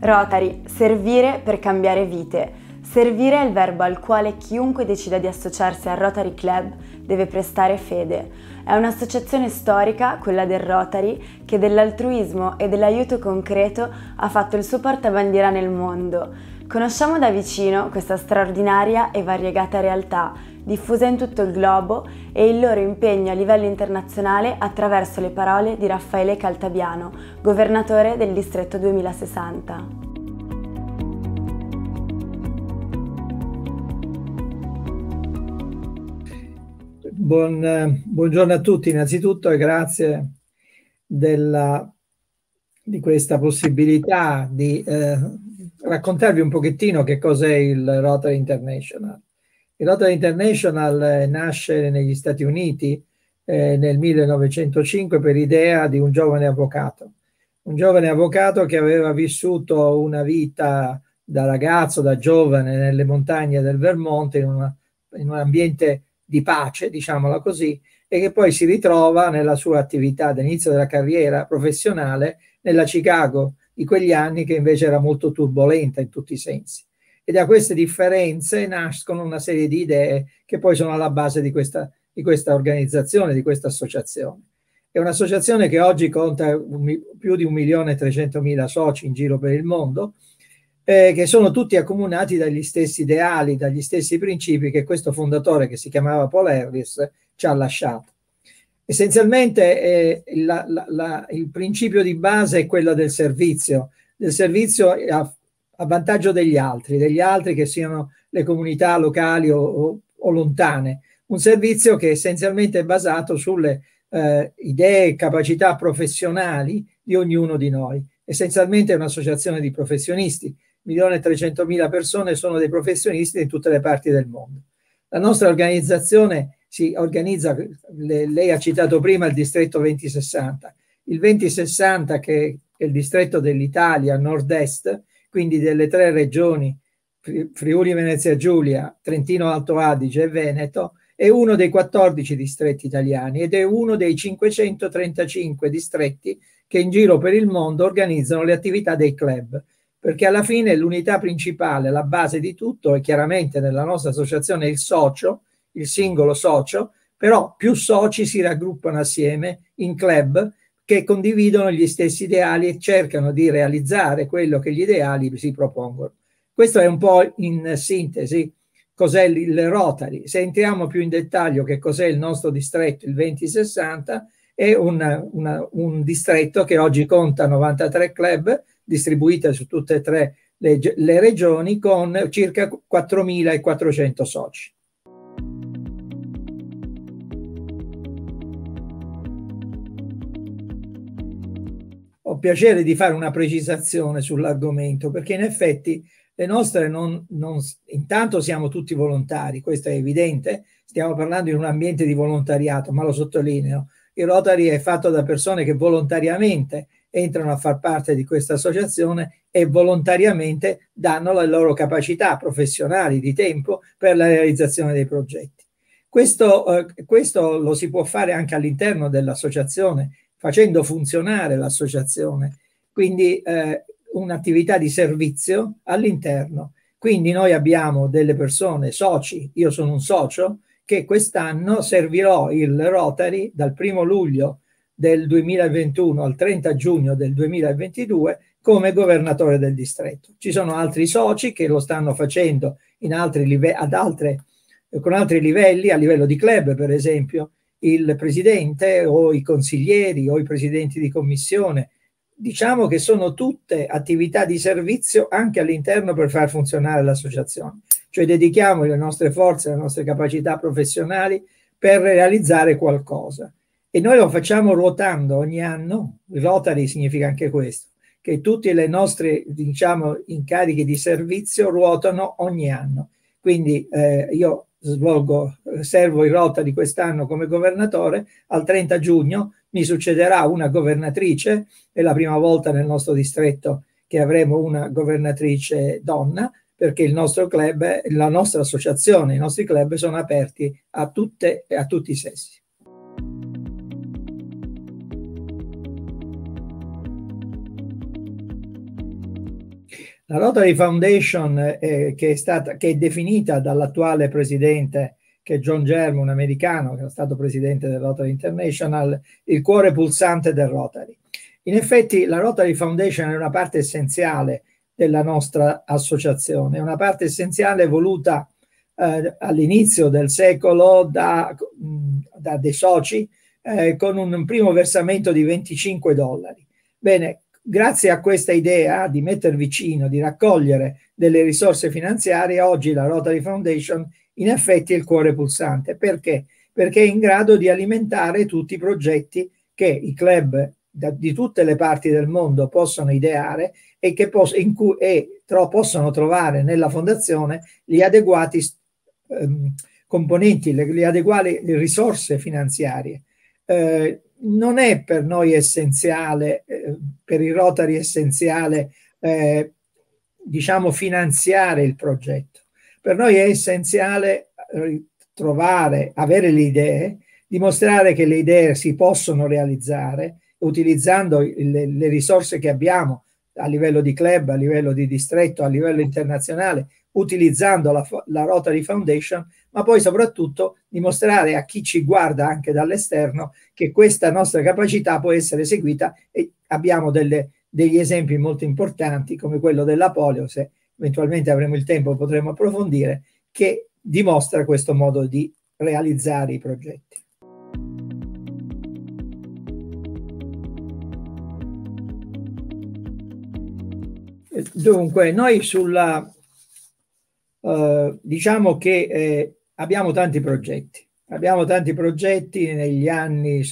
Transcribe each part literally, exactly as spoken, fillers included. Rotary, servire per cambiare vite. Servire è il verbo al quale chiunque decida di associarsi al Rotary Club deve prestare fede. È un'associazione storica, quella del Rotary, che dell'altruismo e dell'aiuto concreto ha fatto il suo portabandiera nel mondo. Conosciamo da vicino questa straordinaria e variegata realtà, diffusa in tutto il globo, e il loro impegno a livello internazionale attraverso le parole di Raffaele Caltabiano, governatore del Distretto duemilasessanta. Buon, buongiorno a tutti innanzitutto e grazie della, di questa possibilità di eh, raccontarvi un pochettino che cos'è il Rotary International. Il Rotary International eh, nasce negli Stati Uniti eh, nel millenovecentocinque per idea di un giovane avvocato. Un giovane avvocato che aveva vissuto una vita da ragazzo, da giovane, nelle montagne del Vermont, in, una, in un ambiente di pace, diciamola così, e che poi si ritrova nella sua attività all'inizio della carriera professionale nella Chicago di quegli anni, che invece era molto turbolenta in tutti i sensi. E da queste differenze nascono una serie di idee che poi sono alla base di questa, di questa organizzazione, di questa associazione. È un'associazione che oggi conta un, più di un milione e trecentomila soci in giro per il mondo, Eh, che sono tutti accomunati dagli stessi ideali, dagli stessi principi che questo fondatore, che si chiamava Paul Harris, ci ha lasciato. Essenzialmente eh, la, la, la, il principio di base è quello del servizio, del servizio a, a vantaggio degli altri, degli altri che siano le comunità locali o, o, o lontane. Un servizio che essenzialmente è basato sulle eh, idee e capacità professionali di ognuno di noi. Essenzialmente è un'associazione di professionisti, un milione e trecentomila persone sono dei professionisti in tutte le parti del mondo. La nostra organizzazione si organizza, le, lei ha citato prima il distretto duemilasessanta, il duemilasessanta che è il distretto dell'Italia nord-est, quindi delle tre regioni Friuli Venezia Giulia, Trentino Alto Adige e Veneto, è uno dei quattordici distretti italiani ed è uno dei cinquecentotrentacinque distretti che in giro per il mondo organizzano le attività dei club, perché alla fine l'unità principale, la base di tutto, è chiaramente nella nostra associazione il socio, il singolo socio, però più soci si raggruppano assieme in club che condividono gli stessi ideali e cercano di realizzare quello che gli ideali si propongono. Questo è un po' in sintesi cos'è il Rotary. Se entriamo più in dettaglio che cos'è il nostro distretto, il duemilasessanta, è una, una, un distretto che oggi conta novantatré club distribuite su tutte e tre le, le regioni, con circa quattromilaquattrocento soci. Ho piacere di fare una precisazione sull'argomento, perché in effetti le nostre non, non... intanto siamo tutti volontari, questo è evidente, stiamo parlando in un ambiente di volontariato, ma lo sottolineo. Il Rotary è fatto da persone che volontariamente entrano a far parte di questa associazione e volontariamente danno le loro capacità professionali di tempo per la realizzazione dei progetti. Questo, eh, questo lo si può fare anche all'interno dell'associazione, facendo funzionare l'associazione, quindi eh, un'attività di servizio all'interno. Quindi noi abbiamo delle persone, soci, io sono un socio, che quest'anno servirò il Rotary dal primo luglio del duemilaventuno al trenta giugno del duemilaventidue come governatore del distretto. Ci sono altri soci che lo stanno facendo in altri ad altre, con altri livelli, a livello di club per esempio, il presidente o i consiglieri o i presidenti di commissione. Diciamo che sono tutte attività di servizio anche all'interno per far funzionare l'associazione, cioè dedichiamo le nostre forze, le nostre capacità professionali per realizzare qualcosa, e noi lo facciamo ruotando ogni anno. Il Rotary significa anche questo, che tutte le nostre, diciamo, incarichi di servizio ruotano ogni anno, quindi eh, io svolgo, servo il Rotary quest'anno come governatore, al trenta giugno mi succederà una governatrice, è la prima volta nel nostro distretto che avremo una governatrice donna, perché il nostro club, la nostra associazione, i nostri club sono aperti a tutte e a tutti i sessi. La Rotary Foundation, eh, che, è stata, che è definita dall'attuale presidente, che è John German, un americano, che era stato presidente del Rotary International, il cuore pulsante del Rotary. In effetti la Rotary Foundation è una parte essenziale della nostra associazione, è una parte essenziale voluta eh, all'inizio del secolo da, da dei soci eh, con un primo versamento di venticinque dollari. Bene, grazie a questa idea di metter vicino, di raccogliere delle risorse finanziarie, oggi la Rotary Foundation in effetti è il cuore pulsante. Perché? Perché è in grado di alimentare tutti i progetti che i club da, di tutte le parti del mondo possono ideare e che pos in cui, e tro possono trovare nella fondazione gli adeguati ehm, componenti, le, le adeguate le risorse finanziarie. Eh, non è per noi essenziale, eh, per il Rotary essenziale, eh, diciamo, finanziare il progetto. Per noi è essenziale trovare, avere le idee, dimostrare che le idee si possono realizzare utilizzando le, le risorse che abbiamo a livello di club, a livello di distretto, a livello internazionale, utilizzando la, la Rotary Foundation, ma poi soprattutto dimostrare a chi ci guarda anche dall'esterno che questa nostra capacità può essere seguita, e abbiamo delle, degli esempi molto importanti come quello della polio, se eventualmente avremo il tempo potremo approfondire, che dimostra questo modo di realizzare i progetti. Dunque, noi sulla Uh, diciamo che eh, abbiamo tanti progetti, abbiamo tanti progetti negli anni,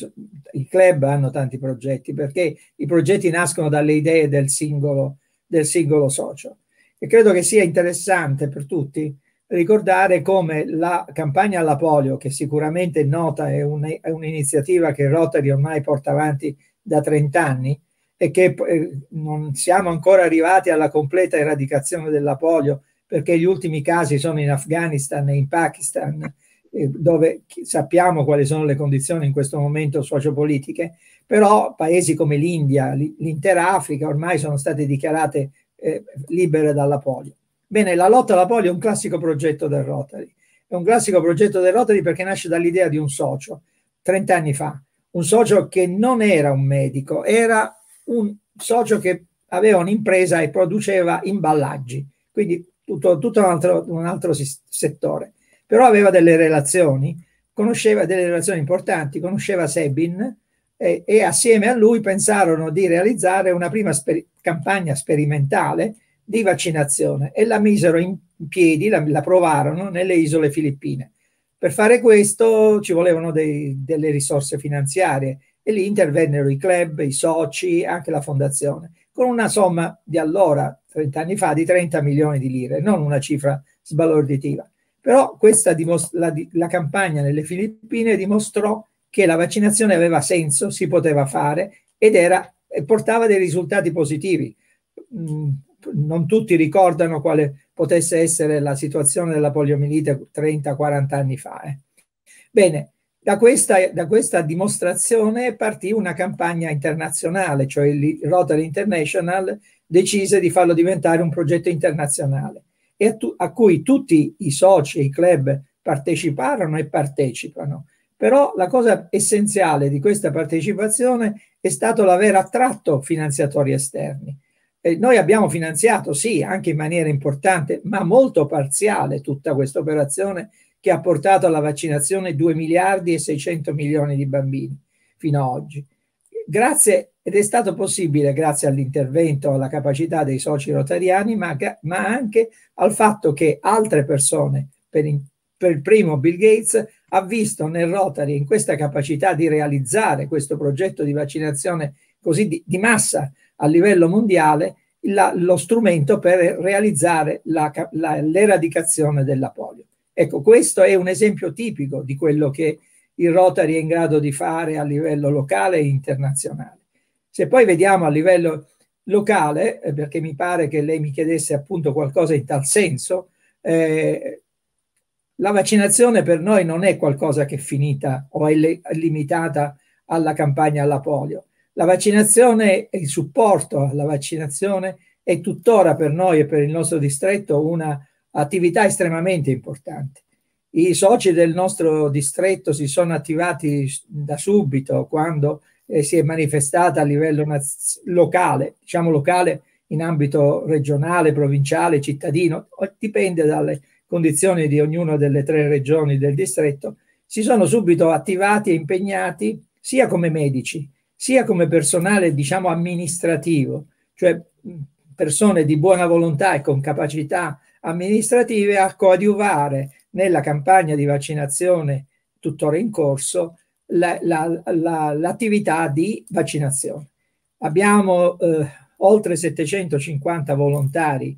i club hanno tanti progetti perché i progetti nascono dalle idee del singolo, del singolo socio, e credo che sia interessante per tutti ricordare come la campagna alla polio, che sicuramente è nota, è un'iniziativa un che Rotary ormai porta avanti da trent'anni e che eh, non siamo ancora arrivati alla completa eradicazione della polio, perché gli ultimi casi sono in Afghanistan e in Pakistan, eh, dove sappiamo quali sono le condizioni in questo momento sociopolitiche, però paesi come l'India, l'intera Africa ormai sono state dichiarate eh, libere dalla polio. Bene, la lotta alla polio è un classico progetto del Rotary, è un classico progetto del Rotary perché nasce dall'idea di un socio, trent'anni fa, un socio che non era un medico, era un socio che aveva un'impresa e produceva imballaggi, quindi tutto, tutto un altro, un altro settore, però aveva delle relazioni, conosceva delle relazioni importanti, conosceva Sebin e, e assieme a lui pensarono di realizzare una prima sper campagna sperimentale di vaccinazione e la misero in piedi, la, la provarono nelle isole filippine. Per fare questo ci volevano dei, delle risorse finanziarie e lì intervennero i club, i soci, anche la fondazione, con una somma di allora, trent'anni fa, di trenta milioni di lire, non una cifra sbalorditiva. Però questa la, la campagna nelle Filippine dimostrò che la vaccinazione aveva senso, si poteva fare ed era, portava dei risultati positivi. Non tutti ricordano quale potesse essere la situazione della poliomielite trenta quaranta anni fa. Eh. Bene, da questa, da questa dimostrazione partì una campagna internazionale, cioè il Rotary International decise di farlo diventare un progetto internazionale e a, tu, a cui tutti i soci e i club parteciparono e partecipano. Però la cosa essenziale di questa partecipazione è stato l'aver attratto finanziatori esterni. Eh, noi abbiamo finanziato, sì, anche in maniera importante, ma molto parziale tutta questa operazione che ha portato alla vaccinazione due miliardi e seicento milioni di bambini fino ad oggi. Grazie, ed è stato possibile grazie all'intervento, alla capacità dei soci rotariani, ma, ma anche al fatto che altre persone, per, in, per primo Bill Gates, ha visto nel Rotary, in questa capacità di realizzare questo progetto di vaccinazione così di, di massa a livello mondiale, la, lo strumento per realizzare l'eradicazione della polio. Ecco, questo è un esempio tipico di quello che il Rotary è in grado di fare a livello locale e internazionale. Se poi vediamo a livello locale, perché mi pare che lei mi chiedesse appunto qualcosa in tal senso, eh, la vaccinazione per noi non è qualcosa che è finita o è limitata alla campagna alla polio. La vaccinazione e il supporto alla vaccinazione è tuttora per noi e per il nostro distretto un'attività estremamente importante. I soci del nostro distretto si sono attivati da subito quando eh, si è manifestata a livello locale, diciamo locale in ambito regionale, provinciale, cittadino, dipende dalle condizioni di ognuna delle tre regioni del distretto, si sono subito attivati e impegnati sia come medici, sia come personale, diciamo, amministrativo, cioè persone di buona volontà e con capacità amministrative a coadiuvare nella campagna di vaccinazione tuttora in corso la, la, la, l'attività di vaccinazione. Abbiamo eh, oltre settecentocinquanta volontari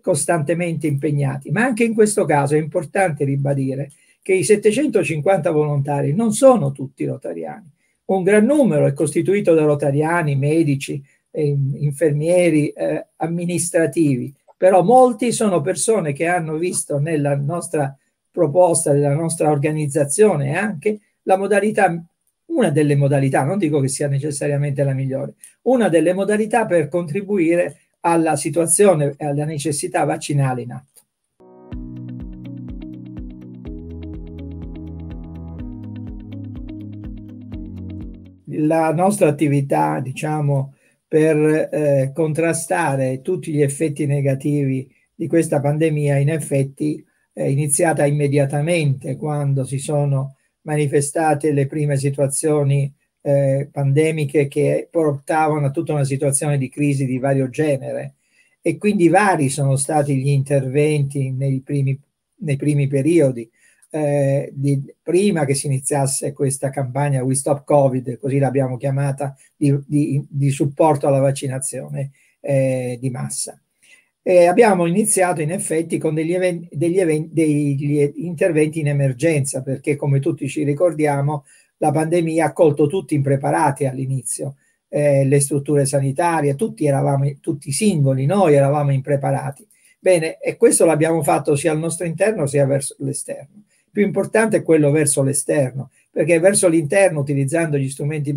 costantemente impegnati, ma anche in questo caso è importante ribadire che i settecentocinquanta volontari non sono tutti rotariani. Un gran numero è costituito da rotariani, medici, eh, infermieri, eh, amministrativi, però molti sono persone che hanno visto nella nostra proposta, nella nostra organizzazione anche la modalità, una delle modalità, non dico che sia necessariamente la migliore, una delle modalità per contribuire alla situazione e alla necessità vaccinale in atto. La nostra attività, diciamo, per eh, contrastare tutti gli effetti negativi di questa pandemia, in effetti è iniziata immediatamente quando si sono manifestate le prime situazioni eh, pandemiche che portavano a tutta una situazione di crisi di vario genere, e quindi vari sono stati gli interventi nei primi, nei primi periodi. Eh, di, prima che si iniziasse questa campagna We Stop Covid, così l'abbiamo chiamata, di, di, di supporto alla vaccinazione eh, di massa. E abbiamo iniziato in effetti con degli, event, degli, event, degli interventi in emergenza, perché come tutti ci ricordiamo la pandemia ha colto tutti impreparati all'inizio, eh, le strutture sanitarie, tutti eravamo, tutti singoli, noi eravamo impreparati. Bene, e questo l'abbiamo fatto sia al nostro interno sia verso l'esterno. Più importante è quello verso l'esterno, perché verso l'interno, utilizzando gli strumenti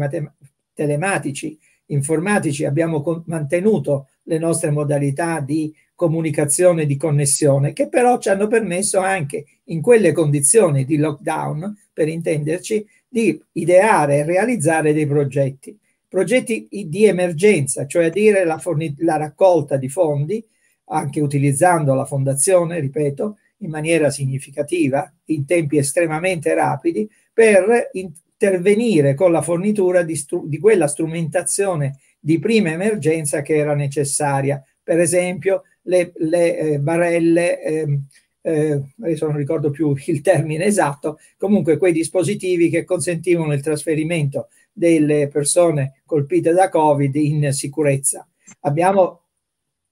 telematici, informatici, abbiamo mantenuto le nostre modalità di comunicazione, di connessione, che però ci hanno permesso anche in quelle condizioni di lockdown, per intenderci, di ideare e realizzare dei progetti, progetti di emergenza, cioè a dire la, la raccolta di fondi, anche utilizzando la fondazione, ripeto, in maniera significativa, in tempi estremamente rapidi, per intervenire con la fornitura di, di quella strumentazione di prima emergenza che era necessaria. Per esempio le, le eh, barelle, eh, eh, adesso non ricordo più il termine esatto, comunque quei dispositivi che consentivano il trasferimento delle persone colpite da Covid in sicurezza. Abbiamo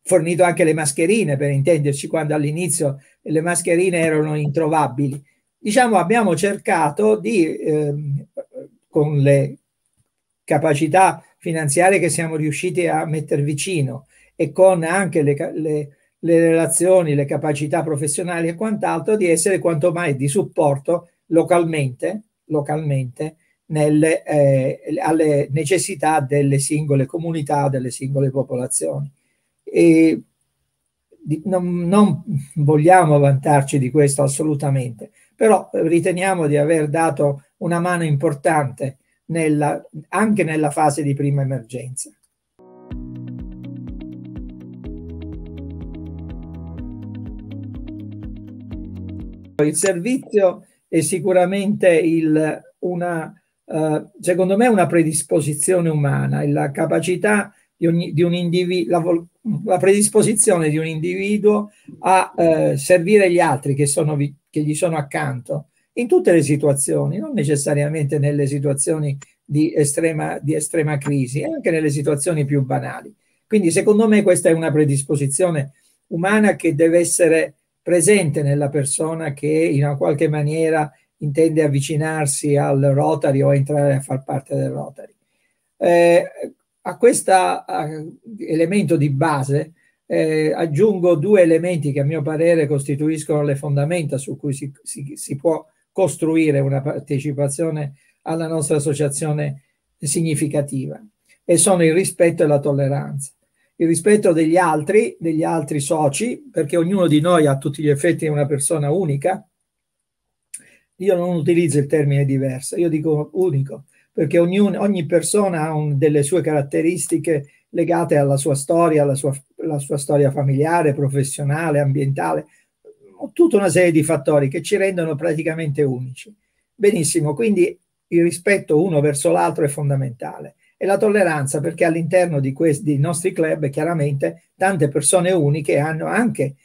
fornito anche le mascherine, per intenderci, quando all'inizio le mascherine erano introvabili. Diciamo, abbiamo cercato di, eh, con le capacità finanziarie che siamo riusciti a mettere vicino e con anche le, le, le relazioni, le capacità professionali e quant'altro, di essere quanto mai di supporto localmente, localmente nelle, eh, alle necessità delle singole comunità, delle singole popolazioni. E non, non vogliamo vantarci di questo assolutamente, però riteniamo di aver dato una mano importante nella, anche nella fase di prima emergenza. Il servizio è sicuramente il, una, eh, secondo me, una predisposizione umana, la capacità di, ogni, di un individuo, la, la predisposizione di un individuo a eh, servire gli altri che, sono che gli sono accanto in tutte le situazioni, non necessariamente nelle situazioni di estrema, di estrema crisi, anche nelle situazioni più banali. Quindi secondo me questa è una predisposizione umana che deve essere presente nella persona che in una qualche maniera intende avvicinarsi al Rotary o entrare a far parte del Rotary. Eh, A questo elemento di base eh, aggiungo due elementi che a mio parere costituiscono le fondamenta su cui si, si, si può costruire una partecipazione alla nostra associazione significativa, e sono il rispetto e la tolleranza. il rispetto degli altri, degli altri soci, perché ognuno di noi a tutti gli effetti è una persona unica. Io non utilizzo il termine diverso, io dico unico, perché ognuno, ogni persona ha un, delle sue caratteristiche legate alla sua storia, alla sua, alla sua storia familiare, professionale, ambientale, tutta una serie di fattori che ci rendono praticamente unici. Benissimo, quindi il rispetto uno verso l'altro è fondamentale. E la tolleranza, perché all'interno di questi nostri club chiaramente tante persone uniche hanno anche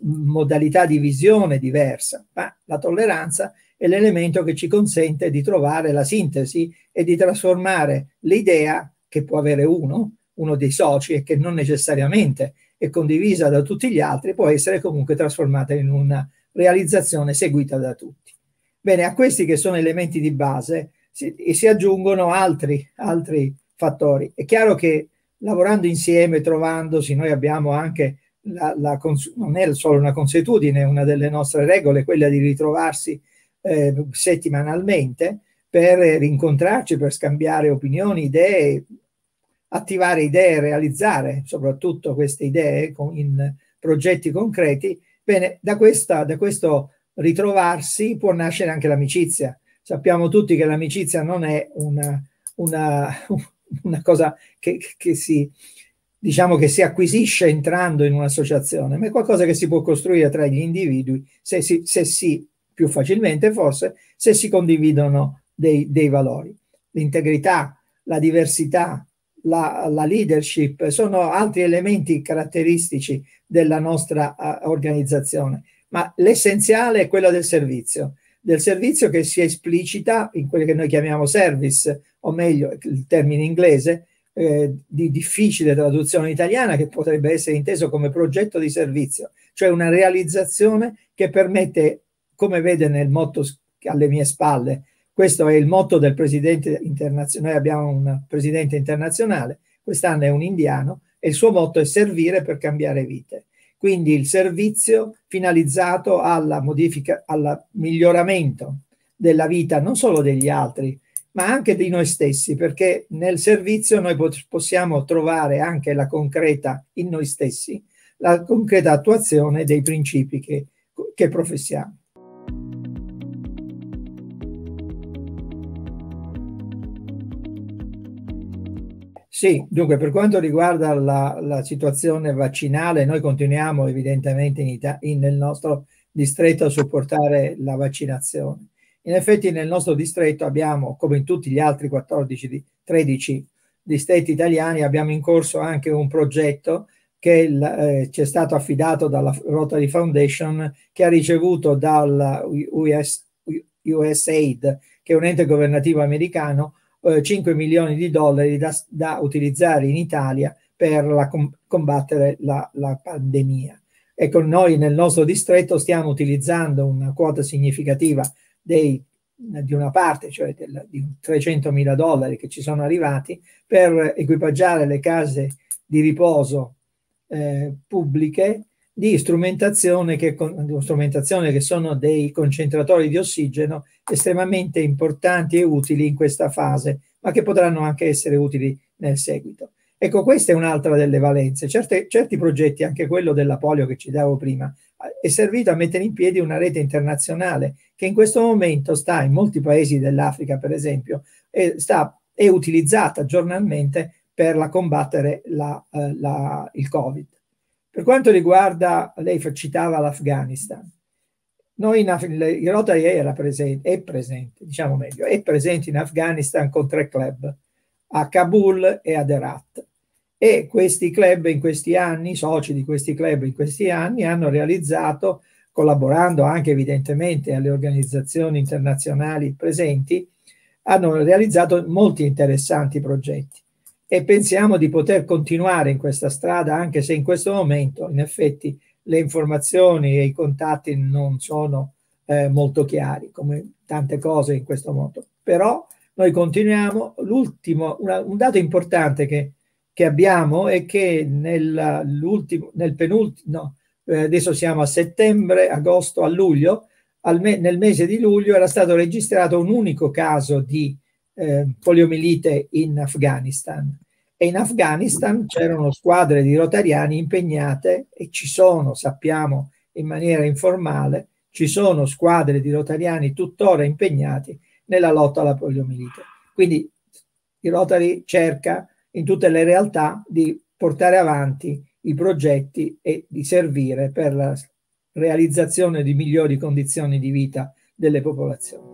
modalità di visione diversa, ma la tolleranza è l'elemento che ci consente di trovare la sintesi e di trasformare l'idea che può avere uno, uno dei soci, e che non necessariamente è condivisa da tutti gli altri, può essere comunque trasformata in una realizzazione seguita da tutti. Bene, a questi che sono elementi di base Si, e si aggiungono altri, altri fattori. È chiaro che lavorando insieme, trovandosi, noi abbiamo anche, la, la non è solo una consuetudine, una delle nostre regole è quella di ritrovarsi eh, settimanalmente per rincontrarci, per scambiare opinioni, idee, attivare idee, realizzare soprattutto queste idee con, in progetti concreti. Bene, da, questa, da questo ritrovarsi può nascere anche l'amicizia. Sappiamo tutti che l'amicizia non è una, una, una cosa che, che, si, diciamo che si acquisisce entrando in un'associazione, ma è qualcosa che si può costruire tra gli individui, se si, se si più facilmente forse, se si condividono dei, dei valori. L'integrità, la diversità, la, la leadership sono altri elementi caratteristici della nostra uh, organizzazione, ma l'essenziale è quello del servizio. Del servizio che si esplicita in quello che noi chiamiamo service, o meglio il termine inglese eh, di difficile traduzione italiana, che potrebbe essere inteso come progetto di servizio, cioè una realizzazione che permette, come vede nel motto alle mie spalle, questo è il motto del presidente internazionale, noi abbiamo un presidente internazionale, quest'anno è un indiano, e il suo motto è servire per cambiare vite. Quindi il servizio finalizzato alla modifica, al miglioramento della vita non solo degli altri, ma anche di noi stessi, perché nel servizio noi possiamo trovare anche la concreta, in noi stessi, la concreta attuazione dei principi che, che professiamo. Sì, dunque per quanto riguarda la, la situazione vaccinale, noi continuiamo evidentemente in Ita- in, nel nostro distretto a supportare la vaccinazione. In effetti nel nostro distretto abbiamo, come in tutti gli altri quattordici tredici distretti italiani, abbiamo in corso anche un progetto che eh, ci è stato affidato dalla Rotary Foundation, che ha ricevuto dal U S, U S A I D, che è un ente governativo americano, cinque milioni di dollari da, da utilizzare in Italia per la, com, combattere la, la pandemia. Ecco, noi nel nostro distretto stiamo utilizzando una quota significativa dei, di una parte, cioè del, di trecentomila dollari che ci sono arrivati, per equipaggiare le case di riposo eh, pubbliche di strumentazione che, strumentazione che sono dei concentratori di ossigeno estremamente importanti e utili in questa fase, ma che potranno anche essere utili nel seguito. Ecco, questa è un'altra delle valenze. Certe, certi progetti, anche quello della polio che citavo prima, è servito a mettere in piedi una rete internazionale che in questo momento sta in molti paesi dell'Africa, per esempio, e sta, è utilizzata giornalmente per la combattere la, eh, la, il Covid. Per quanto riguarda, lei citava l'Afghanistan, noi in Af il Rotary era presente, è presente, diciamo meglio, è presente in Afghanistan con tre club, a Kabul e ad Herat. E questi club in questi anni, i soci di questi club in questi anni, hanno realizzato, collaborando anche evidentemente alle organizzazioni internazionali presenti, hanno realizzato molti interessanti progetti. E pensiamo di poter continuare in questa strada, anche se in questo momento in effetti le informazioni e i contatti non sono eh, molto chiari, come tante cose in questo mondo. Però noi continuiamo. L'ultimo, un dato importante che, che abbiamo è che nel, nel penultimo, no, eh, adesso siamo a settembre, agosto, a luglio, al me, nel mese di luglio era stato registrato un unico caso di Eh, poliomielite in Afghanistan, e in Afghanistan c'erano squadre di rotariani impegnate, e ci sono, sappiamo in maniera informale, ci sono squadre di rotariani tuttora impegnati nella lotta alla poliomielite. Quindi il Rotary cerca in tutte le realtà di portare avanti i progetti e di servire per la realizzazione di migliori condizioni di vita delle popolazioni.